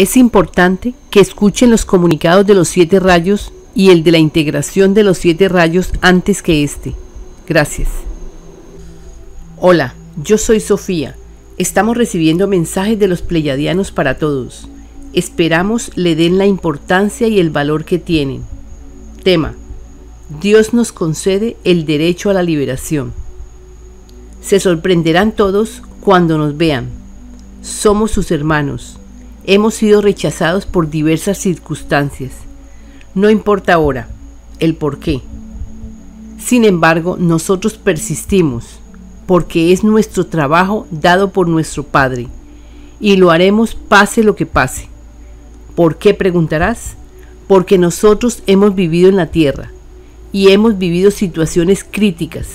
Es importante que escuchen los comunicados de los 7 rayos y el de la integración de los 7 rayos antes que este. Gracias. Hola, yo soy Sofía. Estamos recibiendo mensajes de los pleyadianos para todos. Esperamos le den la importancia y el valor que tienen. Tema: Dios nos concede el derecho a la liberación. Se sorprenderán todos cuando nos vean. Somos sus hermanos. Hemos sido rechazados por diversas circunstancias. No importa ahora el porqué. Sin embargo, nosotros persistimos, porque es nuestro trabajo dado por nuestro Padre, y lo haremos pase lo que pase. ¿Por qué, preguntarás? Porque nosotros hemos vivido en la tierra y hemos vivido situaciones críticas.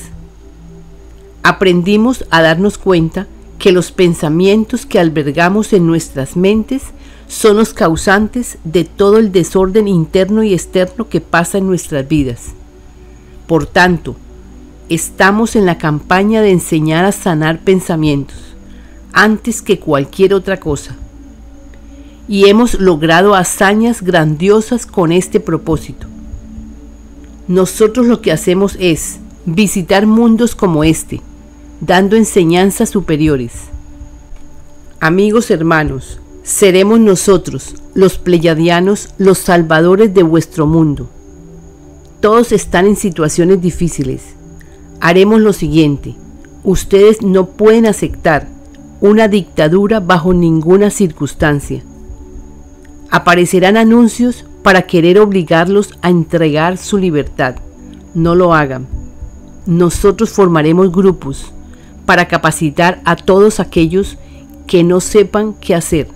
Aprendimos a darnos cuenta que los pensamientos que albergamos en nuestras mentes son los causantes de todo el desorden interno y externo que pasa en nuestras vidas. Por tanto, estamos en la campaña de enseñar a sanar pensamientos antes que cualquier otra cosa, y hemos logrado hazañas grandiosas con este propósito. Nosotros lo que hacemos es visitar mundos como este, dando enseñanzas superiores. Amigos hermanos, seremos nosotros, los pleyadianos, los salvadores de vuestro mundo. Todos están en situaciones difíciles. Haremos lo siguiente: ustedes no pueden aceptar una dictadura bajo ninguna circunstancia. Aparecerán anuncios para querer obligarlos a entregar su libertad. No lo hagan. Nosotros formaremos grupos para capacitar a todos aquellos que no sepan qué hacer,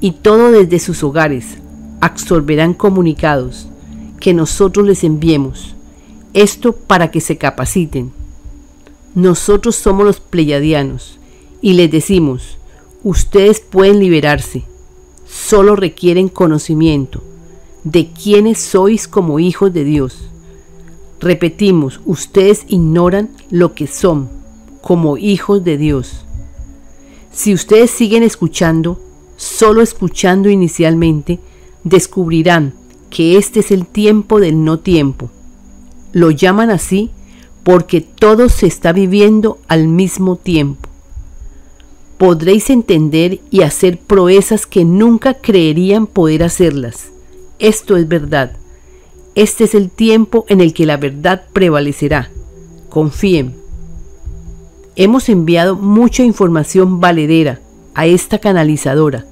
y todo desde sus hogares absorberán comunicados que nosotros les enviemos. Esto para que se capaciten. Nosotros somos los pleyadianos y les decimos: ustedes pueden liberarse, solo requieren conocimiento de quiénes sois como hijos de Dios. Repetimos, ustedes ignoran lo que son como hijos de Dios. Si ustedes siguen escuchando, solo escuchando inicialmente, descubrirán que este es el tiempo del no tiempo. Lo llaman así porque todo se está viviendo al mismo tiempo. Podréis entender y hacer proezas que nunca creerían poder hacerlas. Esto es verdad. Este es el tiempo en el que la verdad prevalecerá. Confíen. Hemos enviado mucha información valedera a esta canalizadora.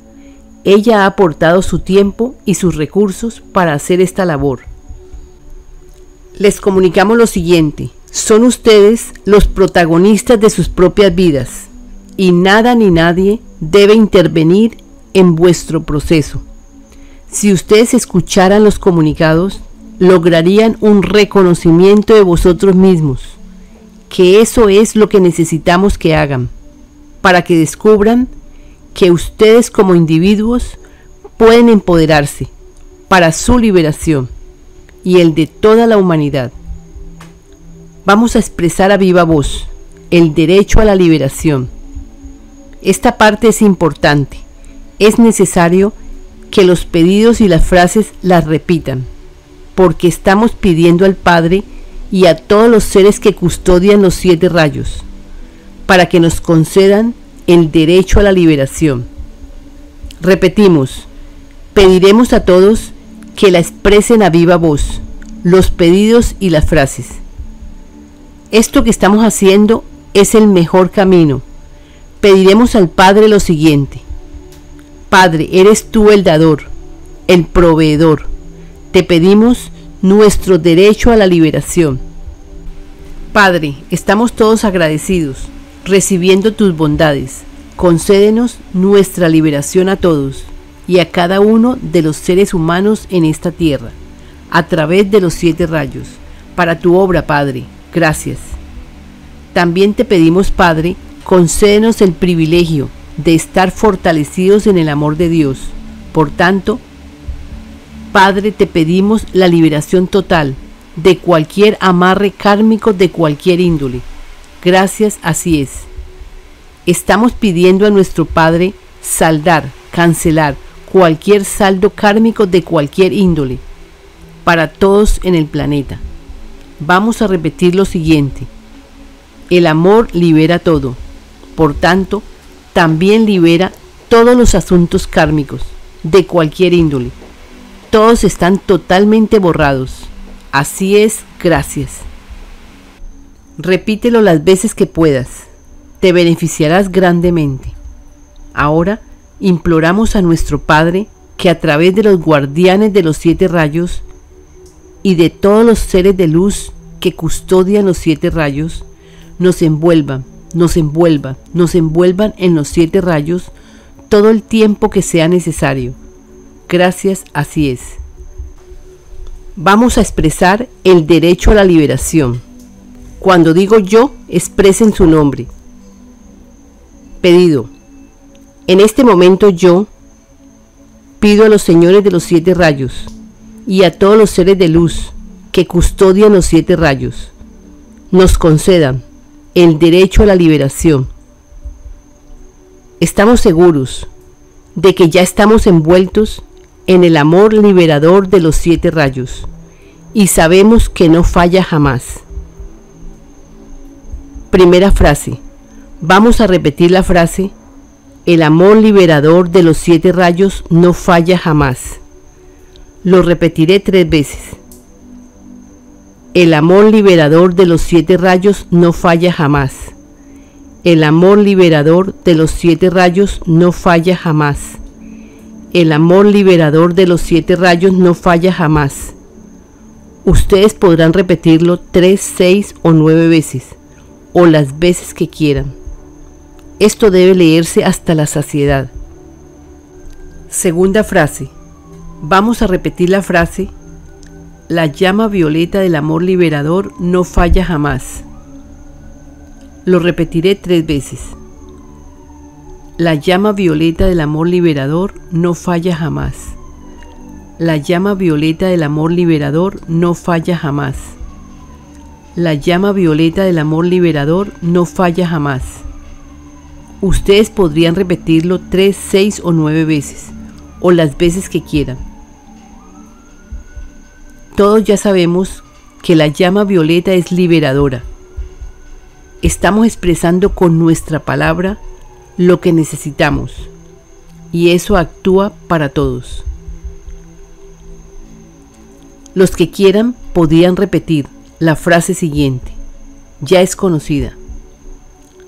Ella ha aportado su tiempo y sus recursos para hacer esta labor. Les comunicamos lo siguiente: son ustedes los protagonistas de sus propias vidas, y nada ni nadie debe intervenir en vuestro proceso. Si ustedes escucharan los comunicados, lograrían un reconocimiento de vosotros mismos, que eso es lo que necesitamos que hagan, para que descubran que ustedes como individuos pueden empoderarse para su liberación y el de toda la humanidad. Vamos a expresar a viva voz el derecho a la liberación. Esta parte es importante. Es necesario que los pedidos y las frases las repitan, porque estamos pidiendo al Padre y a todos los seres que custodian los 7 rayos para que nos concedan el derecho a la liberación. Repetimos, pediremos a todos que la expresen a viva voz, los pedidos y las frases. Esto que estamos haciendo es el mejor camino. Pediremos al Padre lo siguiente: Padre, eres tú el dador, el proveedor. Te pedimos nuestro derecho a la liberación. Padre, estamos todos agradecidos, recibiendo tus bondades. Concédenos nuestra liberación a todos y a cada uno de los seres humanos en esta tierra, a través de los 7 rayos, para tu obra, Padre. Gracias. También te pedimos, Padre, concédenos el privilegio de estar fortalecidos en el amor de Dios. Por tanto, Padre, te pedimos la liberación total de cualquier amarre kármico de cualquier índole. Gracias, así es. Estamos pidiendo a nuestro Padre saldar, cancelar cualquier saldo kármico de cualquier índole, para todos en el planeta. Vamos a repetir lo siguiente: el amor libera todo, por tanto, también libera todos los asuntos kármicos, de cualquier índole. Todos están totalmente borrados. Así es, gracias. Repítelo las veces que puedas. Te beneficiarás grandemente. Ahora imploramos a nuestro Padre que a través de los guardianes de los 7 rayos y de todos los seres de luz que custodian los 7 rayos, nos envuelvan en los 7 rayos todo el tiempo que sea necesario. Gracias, así es. Vamos a expresar el derecho a la liberación. Cuando digo yo, expresen su nombre. Pedido. En este momento yo pido a los señores de los 7 rayos y a todos los seres de luz que custodian los 7 rayos, nos concedan el derecho a la liberación. Estamos seguros de que ya estamos envueltos en el amor liberador de los 7 rayos y sabemos que no falla jamás. Primera frase. Vamos a repetir la frase: el amor liberador de los 7 rayos no falla jamás. Lo repetiré 3 veces. El amor liberador de los 7 rayos no falla jamás. El amor liberador de los 7 rayos no falla jamás. El amor liberador de los 7 rayos no falla jamás. Ustedes podrán repetirlo 3, 6 o 9 veces, o las veces que quieran. Esto debe leerse hasta la saciedad. Segunda frase. Vamos a repetir la frase: la llama violeta del amor liberador no falla jamás. Lo repetiré 3 veces. La llama violeta del amor liberador no falla jamás. La llama violeta del amor liberador no falla jamás. La llama violeta del amor liberador no falla jamás. Ustedes podrían repetirlo 3, 6 o 9 veces, o las veces que quieran. Todos ya sabemos que la llama violeta es liberadora. Estamos expresando con nuestra palabra lo que necesitamos, y eso actúa para todos. Los que quieran podrían repetir la frase siguiente, ya es conocida: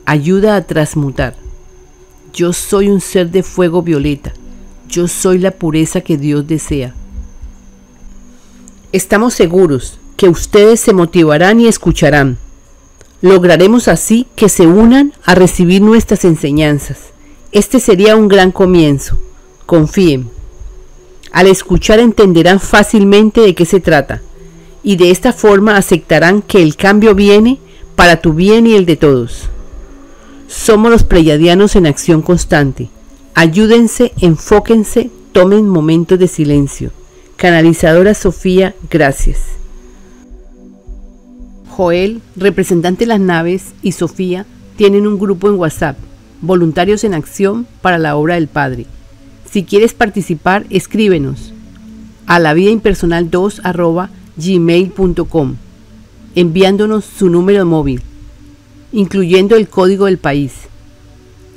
ayuda a transmutar. Yo soy un ser de fuego violeta. Yo soy la pureza que Dios desea. Estamos seguros que ustedes se motivarán y escucharán. Lograremos así que se unan a recibir nuestras enseñanzas. Este sería un gran comienzo. Confíen. Al escuchar entenderán fácilmente de qué se trata, y de esta forma aceptarán que el cambio viene para tu bien y el de todos. Somos los pleyadianos en acción constante. Ayúdense, enfóquense, tomen momentos de silencio. Canalizadora Sofía, gracias. Joel, representante de las naves, y Sofía tienen un grupo en WhatsApp, Voluntarios en Acción para la Obra del Padre. Si quieres participar, escríbenos a lavidaimpersonal2.gmail.com enviándonos su número móvil, incluyendo el código del país.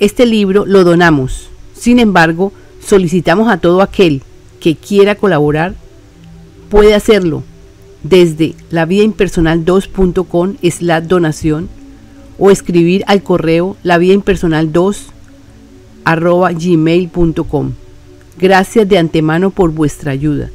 Este libro lo donamos. Sin embargo, solicitamos a todo aquel que quiera colaborar, puede hacerlo desde lavidaimpersonal2.com/donación o escribir al correo lavidaimpersonal2@gmail.com. Gracias de antemano por vuestra ayuda.